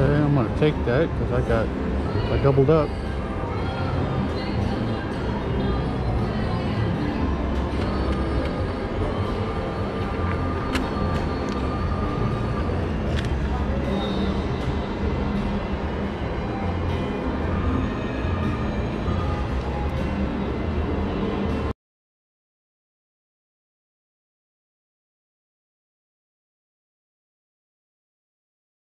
Okay, I'm gonna take that because I doubled up.